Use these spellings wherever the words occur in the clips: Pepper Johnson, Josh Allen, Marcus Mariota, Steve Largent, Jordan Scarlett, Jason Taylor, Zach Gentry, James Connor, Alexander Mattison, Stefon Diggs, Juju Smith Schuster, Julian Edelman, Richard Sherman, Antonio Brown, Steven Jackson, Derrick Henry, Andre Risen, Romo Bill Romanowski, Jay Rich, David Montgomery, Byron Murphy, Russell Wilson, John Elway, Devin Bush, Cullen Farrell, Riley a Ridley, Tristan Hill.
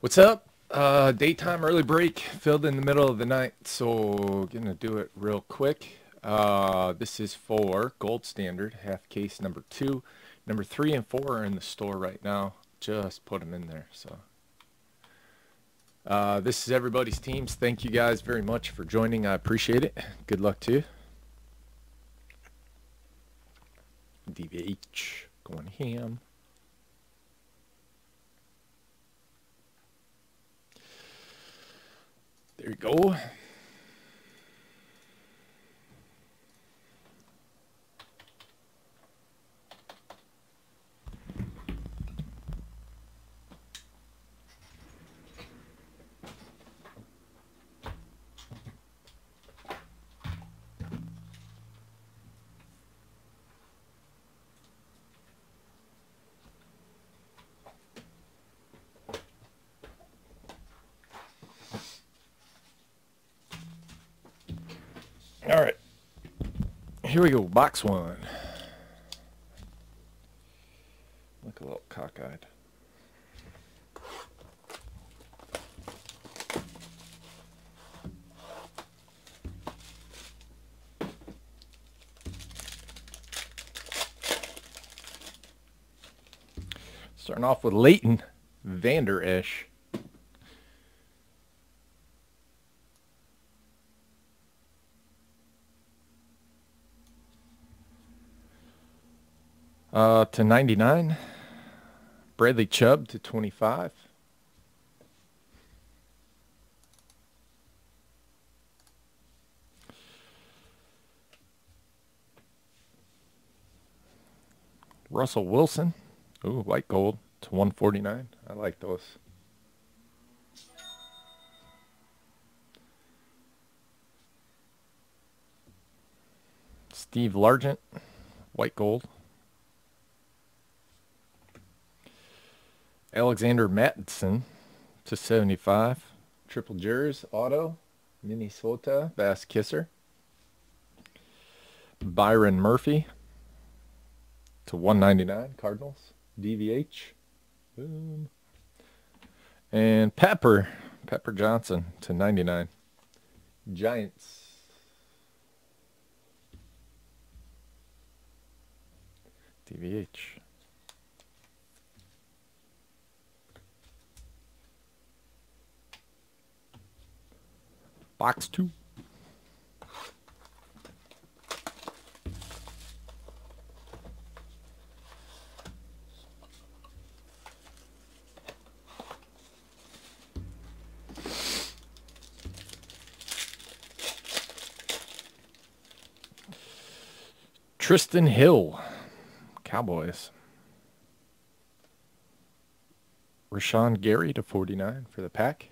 What's up? Daytime early break filled in the middle of the night, so gonna do it real quick. This is for Gold Standard, half case number 2. Number 3 and 4 are in the store right now. Just put them in there. So this is everybody's teams. Thank you guys very much for joining. I appreciate it. Good luck to you. DVH going ham. There you go. All right, here we go, box 1. Look a little cockeyed. Starting off with Leighton Vander Esch. /99, Bradley Chubb /25. Russell Wilson, ooh, white gold /149. I like those. Steve Largent, white gold. Alexander Mattison /75, triple jurors auto, Minnesota Bass Kisser. Byron Murphy /199, Cardinals DVH. Boom. And Pepper Johnson /99, Giants. DVH. Box 2. Tristan Hill, Cowboys. Rashawn Gary /49 for the Pack.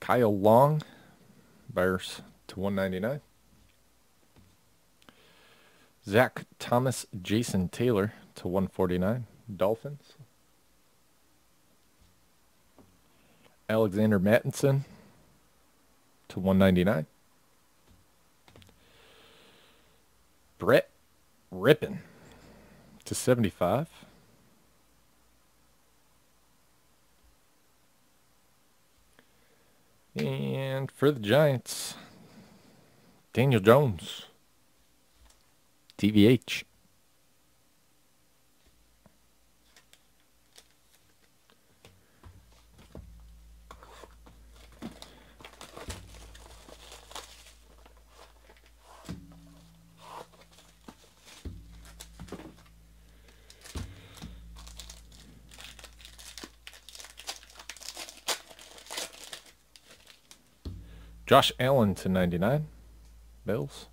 Kyle Long, Bears /199. Zach Thomas, Jason Taylor /149, Dolphins. Alexander Mattison /199. Brett Rippon /75. And for the Giants, Daniel Jones, DVH. Josh Allen /99, Bills.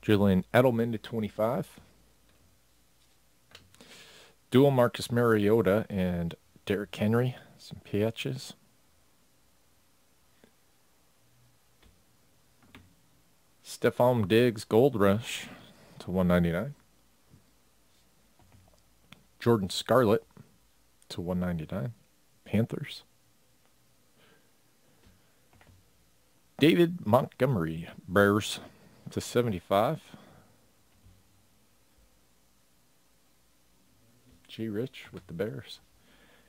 Julian Edelman /25. Dual Marcus Mariota and Derrick Henry, some patches. Stefon Diggs, Gold Rush /199. Jordan Scarlett /199, Panthers. David Montgomery, Bears /75. Jay Rich with the Bears.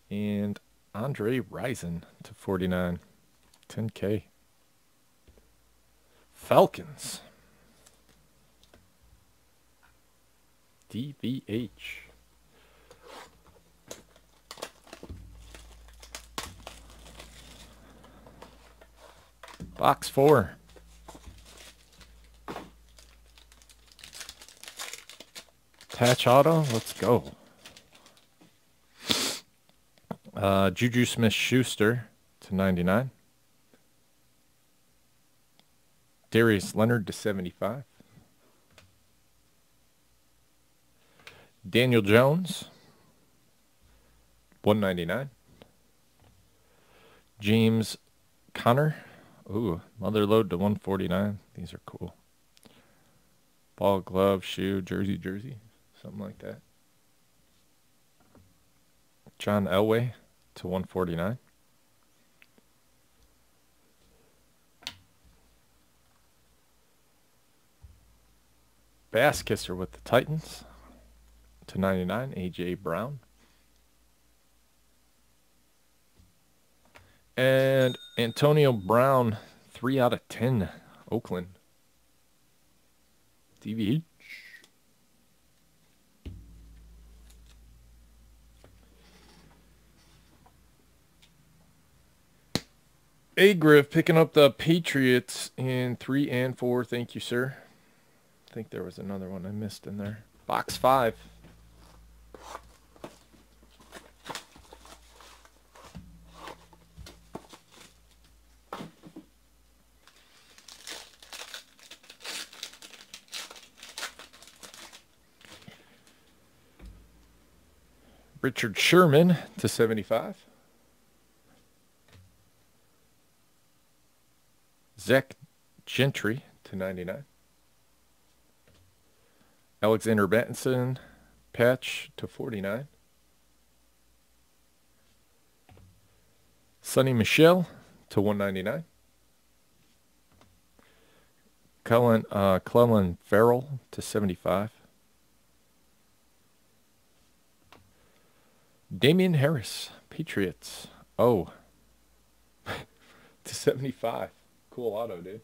And Andre Risen to 49. 10K. Falcons. DVH. Box 4. Patch auto, let's go. Juju Smith Schuster to 99. Darius Leonard to 75. Daniel Jones, 199. James Connor, ooh, mother load to 149. These are cool. Ball, glove, shoe, jersey. Something like that. John Elway to 149. Bass Kisser with the Titans to 99. AJ Brown. And Antonio Brown, 3/10. Oakland. DVH. Agriff picking up the Patriots in 3 and 4. Thank you, sir. I think there was another one I missed in there. Box 5. Richard Sherman to 75. Zach Gentry to 99. Alexander Mattison patch to 49. Sonny Michel to 199. Cullen Farrell to 75. Damian Harris, Patriots. Oh, to 75. Cool auto, dude.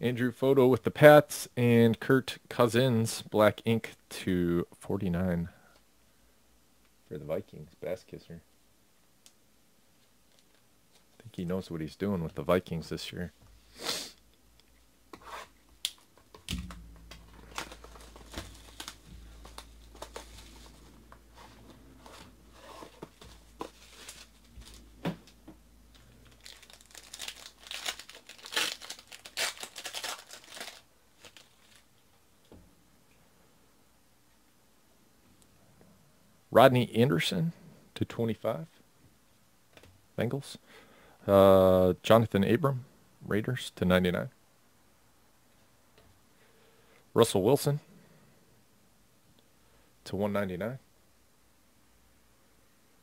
Andrew Photo with the Pats and Kurt Cousins, black ink to 49 for the Vikings. Bass Kisser. I think he knows what he's doing with the Vikings this year. Rodney Anderson to 25, Bengals. Jonathan Abram, Raiders to 99. Russell Wilson to 199.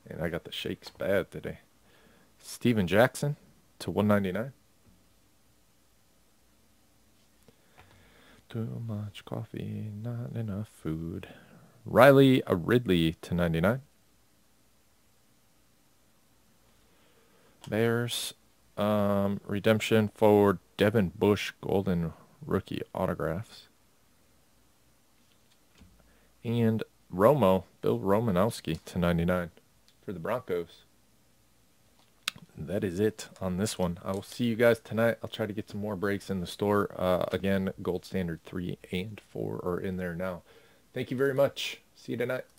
And I got the shakes bad today. Steven Jackson to 199. Too much coffee, not enough food. Riley Ridley to 99. Bears redemption for Devin Bush, golden rookie autographs. And Romo, Bill Romanowski to 99 for the Broncos. That is it on this one. I will see you guys tonight. I'll try to get some more breaks in the store. Again, Gold Standard 3 and 4 are in there now. Thank you very much. See you tonight.